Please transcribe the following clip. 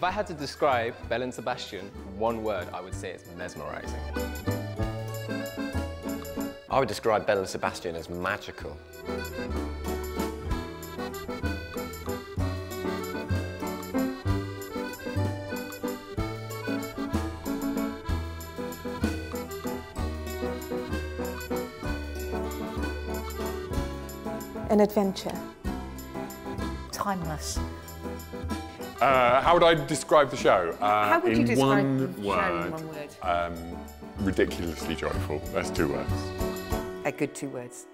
If I had to describe Belle and Sebastien in one word, I would say it's mesmerising. I would describe Belle and Sebastien as magical. An adventure. Timeless. How would I describe the show? How would you describe the show in one word? Ridiculously joyful. That's two words. A good two words.